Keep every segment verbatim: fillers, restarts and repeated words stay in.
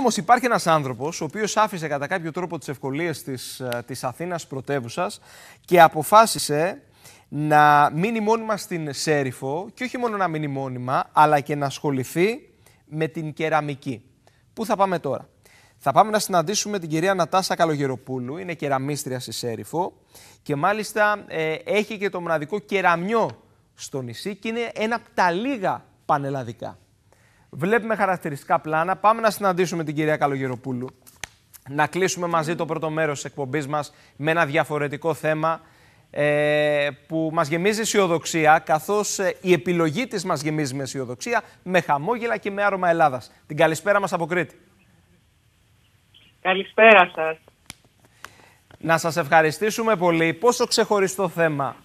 Όμως υπάρχει ένας άνθρωπος ο οποίος άφησε κατά κάποιο τρόπο τις ευκολίες της, της Αθήνας πρωτεύουσας και αποφάσισε να μείνει μόνιμα στην Σέριφο και όχι μόνο να μείνει μόνιμα, αλλά και να ασχοληθεί με την κεραμική. Πού θα πάμε τώρα? Θα πάμε να συναντήσουμε την κυρία Νατάσα Καλογεροπούλου, είναι κεραμίστρια στη Σέριφο και μάλιστα ε, έχει και το μοναδικό κεραμιό στο νησί και είναι ένα από τα λίγα πανελλαδικά. Βλέπουμε χαρακτηριστικά πλάνα. Πάμε να συναντήσουμε την κυρία Καλογεροπούλου, να κλείσουμε μαζί το πρώτο μέρος της εκπομπής μας με ένα διαφορετικό θέμα ε, που μας γεμίζει αισιοδοξία, καθώς ε, η επιλογή της μας γεμίζει με αισιοδοξία, με χαμόγελα και με άρωμα Ελλάδας. Την καλησπέρα μας από Κρήτη. Καλησπέρα σας. Να σας ευχαριστήσουμε πολύ. Πόσο ξεχωριστό θέμα.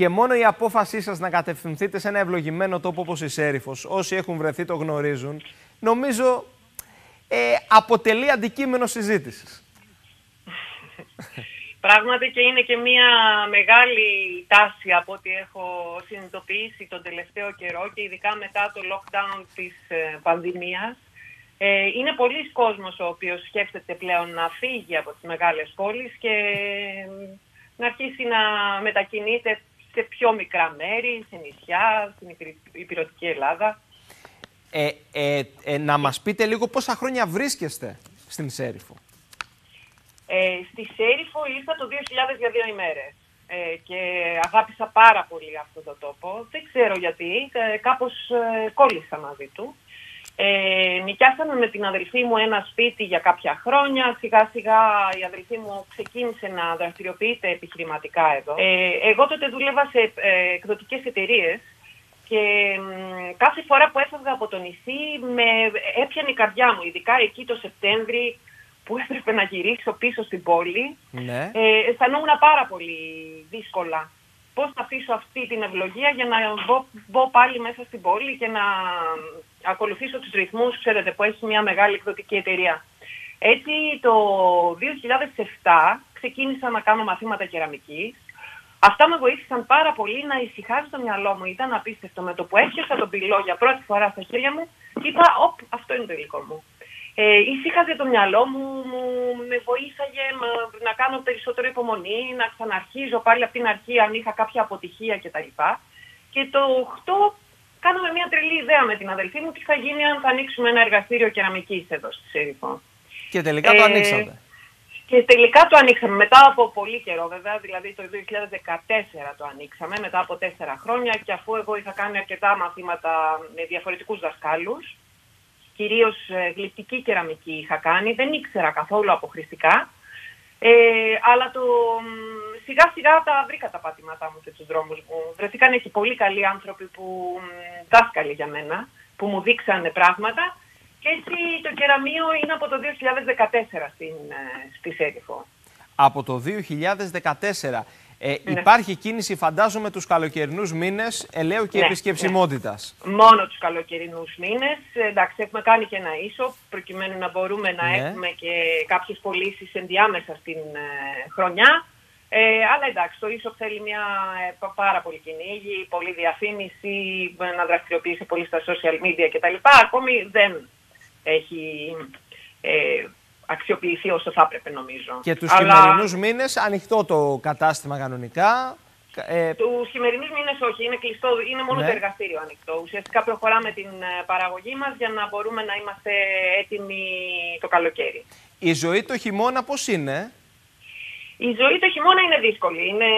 Και μόνο η απόφασή σας να κατευθυνθείτε σε ένα ευλογημένο τόπο όπως η Σέριφος, όσοι έχουν βρεθεί το γνωρίζουν, νομίζω ε, αποτελεί αντικείμενο συζήτησης. Πράγματι και είναι και μια μεγάλη τάση από ό,τι έχω συνειδητοποιήσει τον τελευταίο καιρό και ειδικά μετά το lockdown της πανδημίας. Ε, είναι πολλοί κόσμος ο οποίος σκέφτεται πλέον να φύγει από τις μεγάλες πόλεις και να αρχίσει να μετακινείται σε πιο μικρά μέρη, σε νησιά, στην υπηρετική Ελλάδα. Ε, ε, ε, να μας πείτε λίγο πόσα χρόνια βρίσκεστε στην Σέριφο. Ε, στη Σέριφο ήρθα το δύο χιλιάδες για δύο ημέρες ε, και αγάπησα πάρα πολύ αυτόν τον τόπο. Δεν ξέρω γιατί, ε, κάπως ε, κόλλησα μαζί του. Ε, νοικιάσαμε με την αδελφή μου ένα σπίτι για κάποια χρόνια. Σιγά σιγά η αδελφή μου ξεκίνησε να δραστηριοποιείται επιχειρηματικά εδώ. ε, Εγώ τότε δούλευα σε ε, εκδοτικές εταιρείες. Και ε, κάθε φορά που έφευγα από το νησί με έπιανε η καρδιά μου. Ειδικά εκεί το Σεπτέμβρη που έπρεπε να γυρίσω πίσω στην πόλη, ναι. ε, Αισθανόμουν πάρα πολύ δύσκολα. Πώς θα αφήσω αυτή την ευλογία για να μπω, μπω πάλι μέσα στην πόλη και να ακολουθήσω τους ρυθμούς, ξέρετε, που έχει μια μεγάλη εκδοτική εταιρεία. Έτσι, το δύο χιλιάδες επτά ξεκίνησα να κάνω μαθήματα κεραμικής. Αυτά με βοήθησαν πάρα πολύ να ησυχάζει το μυαλό μου. Ήταν απίστευτο. Με το που έφτιασα τον πυλό για πρώτη φορά στα χέρια μου, είπα, όπ, αυτό είναι το υλικό μου. Ε, ησύχαζε το μυαλό μου, μου με βοήθαγε με, να κάνω περισσότερο υπομονή, να ξαναρχίζω πάλι από την αρχή αν είχα κάποια αποτυχία κτλ. Και το οκτώ κάναμε μια τρελή ιδέα με την αδελφή μου τι θα γίνει αν θα ανοίξουμε ένα εργαστήριο κεραμικής εδώ στη Σέριφο. Και τελικά το ε, ανοίξατε. Και τελικά το ανοίξαμε μετά από πολύ καιρό βέβαια, δηλαδή το δύο χιλιάδες δεκατέσσερα το ανοίξαμε μετά από τέσσερα χρόνια και αφού εγώ είχα κάνει αρκετά μαθήματα με διαφορετικούς δασκάλους. Κυρίως γλυπτική κεραμική είχα κάνει, δεν ήξερα καθόλου αποχρηστικά. Ε, αλλά το, σιγά σιγά τα βρήκα τα πατήματά μου και τους δρόμους μου. Βρεθήκαν και πολύ καλοί άνθρωποι που δάσκαλοι για μένα, που μου δείξανε πράγματα. Και έτσι το κεραμείο είναι από το δύο χιλιάδες δεκατέσσερα στην, στη Σέριφο. Από το δύο χιλιάδες δεκατέσσερα. Ε, ναι. Υπάρχει κίνηση, φαντάζομαι, τους καλοκαιρινούς μήνες, ελαίου και ναι, επισκεψιμότητας. Ναι. Μόνο τους καλοκαιρινούς μήνες. Εντάξει, έχουμε κάνει και ένα ίσο, προκειμένου να μπορούμε να ναι. έχουμε και κάποιες πωλήσεις ενδιάμεσα στην ε, χρονιά. Ε, αλλά εντάξει, το ίσο θέλει μια ε, πάρα πολύ κυνήγη, πολλή διαφήμιση, να δραστηριοποιήσει πολύ στα social media κτλ. Ακόμη δεν έχει... Ε, αξιοποιηθεί όσο θα έπρεπε, νομίζω. Και τους Αλλά... χειμερινούς μήνες ανοιχτό το κατάστημα κανονικά. Ε... Τους χειμερινούς μήνες όχι, είναι κλειστό, είναι μόνο ναι. το εργαστήριο ανοιχτό. Ουσιαστικά προχωράμε την παραγωγή μας για να μπορούμε να είμαστε έτοιμοι το καλοκαίρι. Η ζωή το χειμώνα πώς είναι? Η ζωή το χειμώνα είναι δύσκολη, είναι,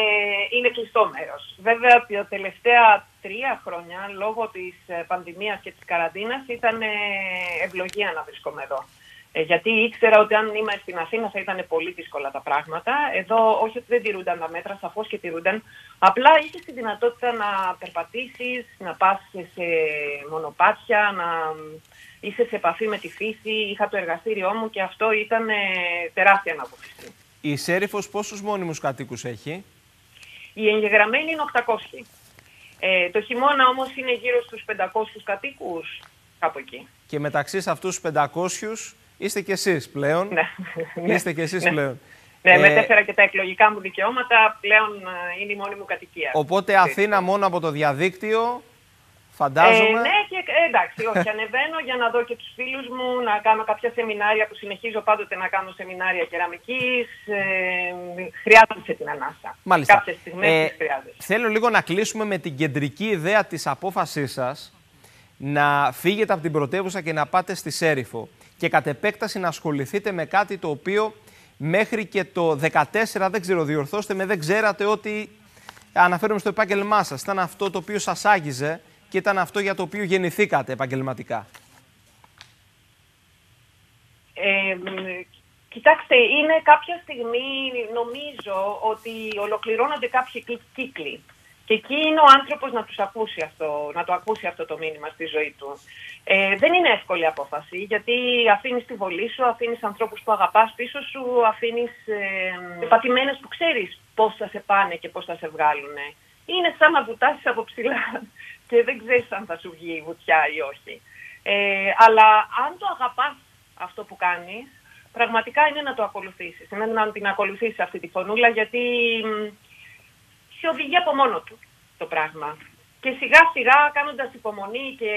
είναι κλειστό μέρος. Βέβαια, τα τελευταία τρία χρόνια, λόγω της πανδημίας και της καραντίνας, ήταν ευλογία να βρίσκομαι εδώ. Γιατί ήξερα ότι αν είμαι στην Αθήνα θα ήταν πολύ δύσκολα τα πράγματα. Εδώ όχι ότι δεν τηρούνταν τα μέτρα, σαφώς και τηρούνταν. Απλά είχες τη δυνατότητα να περπατήσεις, να πας σε μονοπάτια, να είσαι σε επαφή με τη φύση. Είχα το εργαστήριό μου και αυτό ήταν τεράστια αναπόφευκτη. Η Σέριφος πόσους μόνιμους κατοίκους έχει? Η εγγεγραμμένη είναι οκτακόσιοι. Ε, το χειμώνα όμως είναι γύρω στους πεντακόσιους κατοίκους, κάπου εκεί. Και μεταξύ σε αυτούς τους πεντακόσιους... Είστε κι εσείς πλέον. Ναι. Είστε κι εσείς ναι. πλέον. Ναι, ε... μετέφερα και τα εκλογικά μου δικαιώματα. Πλέον είναι η μόνη μου κατοικία. Οπότε Αθήνα μόνο από το διαδίκτυο Φαντάζομαι. Ε, ναι, και, εντάξει, όχι, ανεβαίνω για να δω και τους φίλους μου, να κάνω κάποια σεμινάρια που συνεχίζω πάντοτε να κάνω σεμινάρια κεραμικής. Ε, χρειάζεται την ανάσα. Μάλιστα. Κάποιες στιγμές ε, χρειάζεται. Θέλω λίγο να κλείσουμε με την κεντρική ιδέα της απόφασής σας να φύγετε από την πρωτεύουσα και να πάτε στη Σέριφο και κατ' επέκταση να ασχοληθείτε με κάτι το οποίο μέχρι και το δεκατέσσερα, δεν ξέρω, διορθώστε με, δεν ξέρατε ότι αναφέρομαι στο επάγγελμά σας. Ήταν αυτό το οποίο σας άγιζε και ήταν αυτό για το οποίο γεννηθήκατε επαγγελματικά. Ε, κοιτάξτε, είναι κάποια στιγμή, νομίζω, ότι ολοκληρώνονται κάποιοι κύκλοι. Και εκεί είναι ο άνθρωπος να, τους ακούσει αυτό, να το ακούσει αυτό το μήνυμα στη ζωή του. Ε, δεν είναι εύκολη απόφαση, γιατί αφήνεις τη βολή σου, αφήνεις ανθρώπους που αγαπάς πίσω σου, αφήνεις ε, πατημένες που ξέρεις πώς θα σε πάνε και πώς θα σε βγάλουν. Είναι σαν να βουτάσεις από ψηλά και δεν ξέρεις αν θα σου βγει η βουτιά ή όχι. Ε, αλλά αν το αγαπάς αυτό που κάνεις, πραγματικά είναι να το ακολουθήσεις. Είναι να την ακολουθήσεις αυτή τη φωνούλα, γιατί σε οδηγεί από μόνο του το πράγμα. Και σιγά σιγά, κάνοντας υπομονή και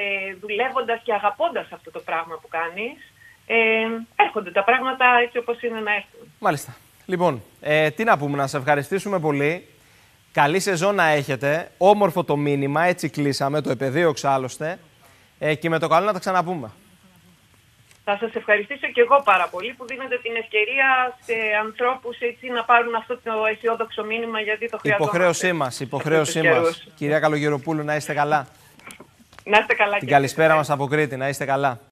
δουλεύοντας και αγαπώντας αυτό το πράγμα που κάνεις, ε, έρχονται τα πράγματα έτσι όπως είναι να έρθουν. Μάλιστα. Λοιπόν, ε, τι να πούμε, να σε ευχαριστήσουμε πολύ. Καλή σεζόν να έχετε. Όμορφο το μήνυμα, έτσι κλείσαμε, το επεδίωξα άλλωστε. Ε, και με το καλό να τα ξαναπούμε. Θα σας ευχαριστήσω και εγώ πάρα πολύ που δίνετε την ευκαιρία σε ανθρώπους έτσι να πάρουν αυτό το αισιόδοξο μήνυμα, γιατί το χρειαζόμαστε. Υποχρέωσή μας, υποχρέωσή μας. Κυρία Καλογεροπούλου, να είστε καλά. Να είστε καλά. Την καλησπέρα μας από Κρήτη, να είστε καλά.